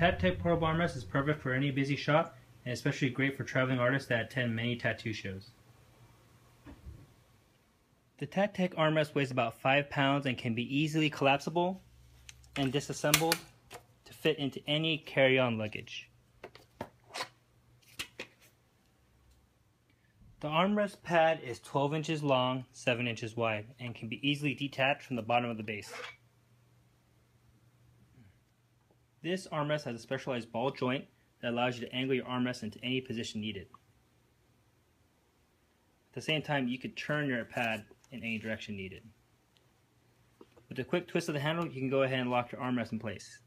Tat Tech Pro bar rest is perfect for any busy shop and especially great for traveling artists that attend many tattoo shows. The Tat Tech armrest weighs about 5 pounds and can be easily collapsible and disassembled to fit into any carry-on luggage. The armrest pad is 12 inches long, 7 inches wide, and can be easily detached from the bottom of the base. This armrest has a specialized ball joint that allows you to angle your armrest into any position needed. At the same time, you could turn your pad in any direction needed. With a quick twist of the handle, you can go ahead and lock your armrest in place.